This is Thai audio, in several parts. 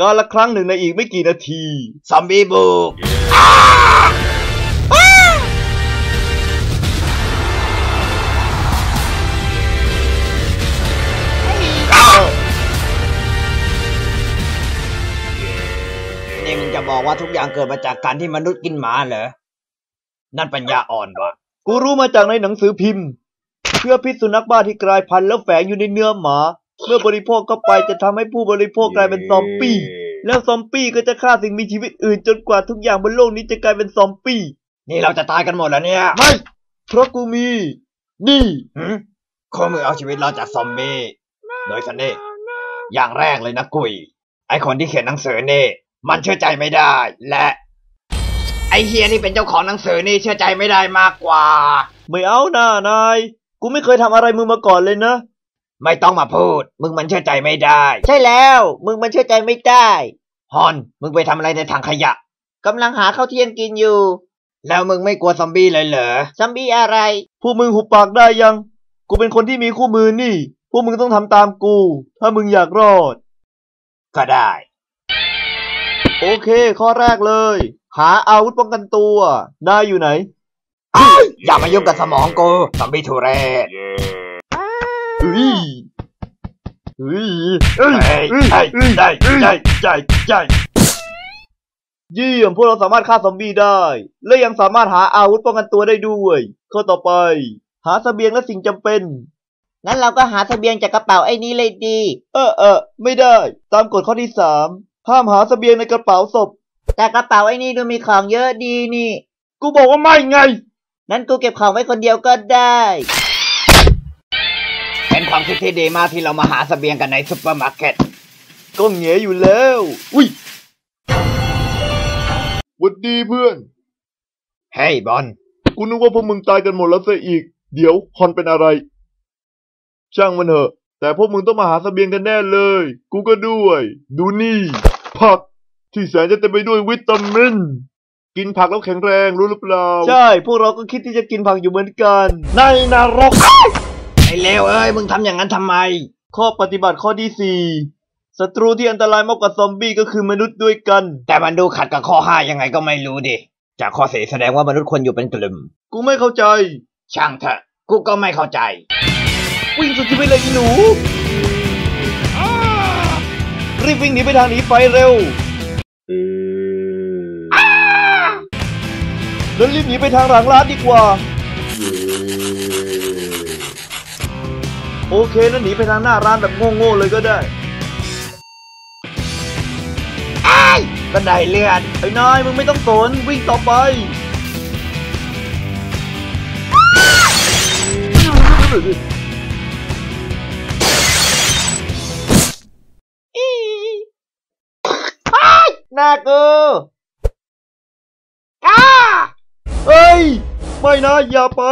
กาลครั้งหนึ่งในอีกไม่กี่นาทีซอมบี้บุกนี่มึงจะบอกว่าทุกอย่างเกิดมาจากการที่มนุษย์กินหมาเหรอนั่นปัญญาอ่อนวะกูรู้มาจากในหนังสือพิมพ์เพื่อพิษสุนัขบ้าที่กลายพันธุ์แล้วแฝงอยู่ในเนื้อหมาเมื่อบริโภคเข้าไปจะทำให้ผู้บริโภคกลายเป็นซอมบี้แล้วซอมบี้ก็จะฆ่าสิ่งมีชีวิตอื่นจนกว่าทุกอย่างบนโลกนี้จะกลายเป็นซอมบี้นี่เราจะตายกันหมดแล้วเนี่ยไม่เพราะกูมีนี่ข้อมือเอาชีวิตรอดจากซอมบี้โดยสันเน่อย่างแรกเลยนะกุยไอคนที่เขียนหนังสือนี่มันเชื่อใจไม่ได้และไอเฮียนี่เป็นเจ้าของหนังสือนี่เชื่อใจไม่ได้มากกว่าไม่เอาหน้านายกูไม่เคยทำอะไรมึงมาก่อนเลยนะไม่ต้องมาพูดมึงมันเชื่อใจไม่ได้ใช่แล้วมึงมันเชื่อใจไม่ได้ฮอนมึงไปทำอะไรในถังขยะกำลังหาข้าวเที่ยงกินอยู่แล้วมึงไม่กลัวซอมบี้เลยเหรอซอมบี้อะไรพวกมึงหุบปากได้ยังกูเป็นคนที่มีคู่มือนี่พวกมึงต้องทำตามกูถ้ามึงอยากรอดก็ได้โอเคข้อแรกเลยหาอาวุธป้องกันตัวนายอยู่ไหนอย่ามายุ่งกับสมองกูซอมบี้ทุเรศเยี่ยมพวกเราสามารถฆ่าซอมบี้ได้และยังสามารถหาอาวุธป้องกันตัวได้ด้วยข้อต่อไปหาเสบียงและสิ่งจำเป็นงั้นเราก็หาเสบียงจากกระเป๋าไอ้นี้เลยดีไม่ได้ตามกฎข้อที่3ห้ามหาเสบียงในกระเป๋าศพแต่กระเป๋าไอ้นี่ดูมีของเยอะดีนี่กูบอกว่าไม่ไงนั้นกูเก็บของไว้คนเดียวก็ได้เป็นความคิดที่ดีมากที่เรามาหาเสบียงกันในซุปเปอร์มาร์เก็ตก็เงี้ยอยู่แล้วอุ้ยหวัดดีเพื่อนเฮ้ยบอนกูนึกว่าพวกมึงตายกันหมดแล้วซะอีกเดี๋ยวฮอนเป็นอะไรช่างมันเถอะแต่พวกมึงต้องมาหาเสบียงกันแน่เลยกูก็ด้วยดูนี่ผักที่แสนจะเต็มไปด้วยวิตามินกินผักแล้วแข็งแรงรู้หรือเปล่าใช่พวกเราก็คิดที่จะกินผักอยู่เหมือนกันในนรกไอ้เลวเอ้ยมึงทำอย่างนั้นทำไมข้อปฏิบัติข้อที่4ศัตรูที่อันตรายมากกว่าซอมบี้ก็คือมนุษย์ด้วยกันแต่มันดูขัดกับข้อ5ยังไงก็ไม่รู้ดิจากข้อ4แสดงว่ามนุษย์ควรอยู่เป็นกลุ่มกูไม่เข้าใจช่างเถอะกูก็ไม่เข้าใจวิ่งสุดที่ไปเลยหนูรีบวิ่งหนีไปทางหนีไฟเร็วแล้วรีบหนีไปทางหลังร้านดีกว่าโอเคนั่นหนีไปทางหน้าร้านแบบโง่ๆเลยก็ได้ไอ้บันไดเลื่อนไอ้นายมึงไม่ต้องสนวิ่งต่อไปหน้ากูเอ้ยไม่นะอย่าไป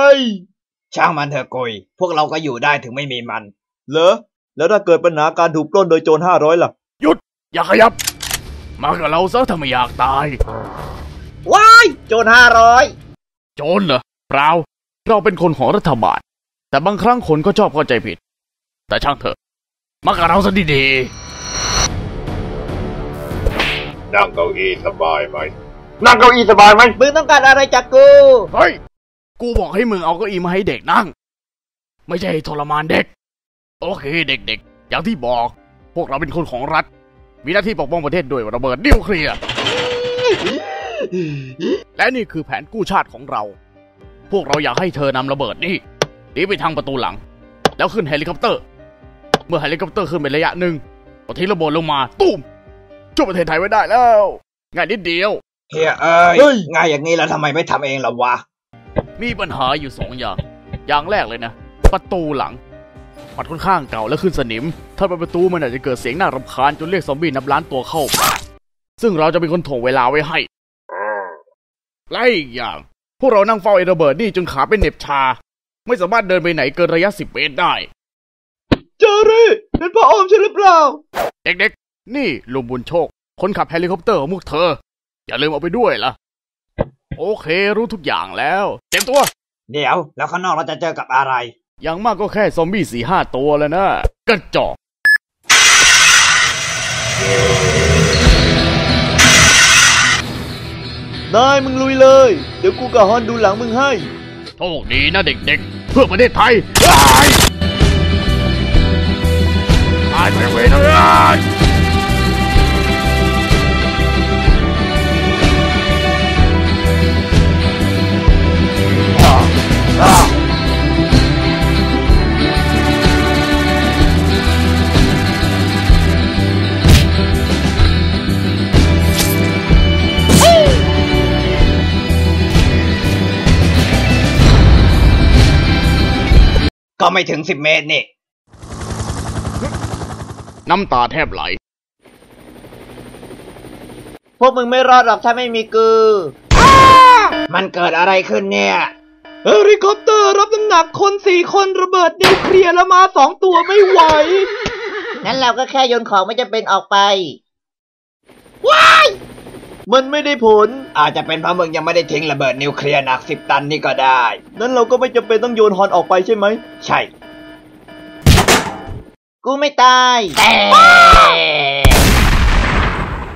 ช่างมันเถอะกุยพวกเราก็อยู่ได้ถึงไม่มีมันเหรอแล้วถ้าเกิดปัญหาการถูกปล้นโดยโจร500ล่ะหยุดอย่าขยับมากับเราซะถ้าไม่อยากตายว้ายโจร500โจรเหรอเปล่าเราเป็นคนของรัฐบาลแต่บางครั้งคนก็ชอบเข้าใจผิดแต่ช่างเถอะมากับเราซะดีๆนั่งเก้าอี้สบายไหมนั่งเก้าอี้สบายไหมมึงต้องการอะไรจากกูเฮ้ยกูบอกให้มึงเอาเก้าอี้มาให้เด็กนั่งไม่ใช่ทรมานเด็กโอเคเด็กๆอย่างที่บอกพวกเราเป็นคนของรัฐมีหน้าที่ปกป้องประเทศด้วยระเบิดนิวเคลียร์และนี่คือแผนกู้ชาติของเราพวกเราอยากให้เธอนำระเบิดนี่หนีไปทางประตูหลังแล้วขึ้นเฮลิคอปเตอร์เมื่อเฮลิคอปเตอร์ขึ้นไประยะหนึ่งก็ทิ้งระเบิดลงมาตุ้มช่วยประเทศไทยไว้ได้แล้วง่ายนิดเดียวเฮียเอ้ยง่ายอย่างนี้แล้วทำไมไม่ทำเองล่ะวะมีปัญหาอยู่2อย่างอย่างแรกเลยนะประตูหลังมันค่อนข้างเก่าและขึ้นสนิมถ้าเป็นประตูมันอาจจะเกิดเสียงน่ารำคาญจนเรียกซอมบี้นับล้านตัวเข้าซึ่งเราจะเป็นคนถ่วงเวลาไว้ให้และอีกอย่างพวกเรานั่งเฝ้าไอ้ระเบิดนี่จนขาเป็นเหน็บชาไม่สามารถเดินไปไหนเกินระยะ10 เมตรได้เจอรี่เป็นพ่ออมใช่หรือเปล่าเด็กๆนี่ลุงบุญโชคคนขับเฮลิคอปเตอร์ของพวกเธออย่าลืมเอาไปด้วยล่ะโอเครู้ทุกอย่างแล้วเต็มตัวเดี๋ยวแล้วข้างนอกเราจะเจอกับอะไรอย่างมากก็แค่ซอมบี้4-5 ตัวแล้วนะกระจอก นายมึงลุยเลยเดี๋ยวกูกับฮอนดูหลังมึงให้โชคดีนะเด็กๆเพื่อประเทศไทยตายไปเว้ยนะก็ไม่ถึง10 เมตรนี่น้ำตาแทบไหลพวกมึงไม่รอดหรอกถ้าไม่มีกูมันเกิดอะไรขึ้นเนี่ยเฮลิคอปเตอร์รับน้ำหนักคน4 คนระเบิดนิวเคลียร์แล้วมา2 ตัวไม่ไหวงั้นเราก็แค่โยนของไม่จำเป็นออกไปว้ายมันไม่ได้ผลอาจจะเป็นเพราะมึงยังไม่ได้ทิ้งระเบิดนิวเคลียร์หนัก10 ตันนี่ก็ได้นั้นเราก็ไม่จำเป็นต้องโยนฮอนออกไปใช่ไหมใช่กูไม่ตายแต่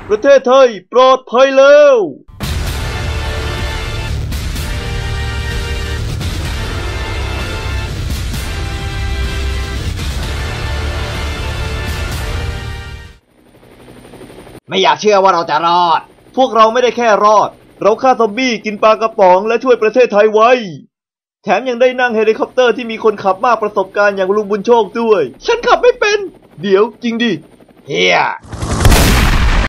ประเทศไทยปลอดภัยแล้วไม่อยากเชื่อว่าเราจะรอดพวกเราไม่ได้แค่รอดเราฆ่าซอมบี้กินปลากระป๋องและช่วยประเทศไทยไว้แถมยังได้นั่งเฮลิคอปเตอร์ที่มีคนขับมากประสบการณ์อย่างลุงบุญโชคด้วยฉันขับไม่เป็นเดี๋ยวจริงดิเฮีย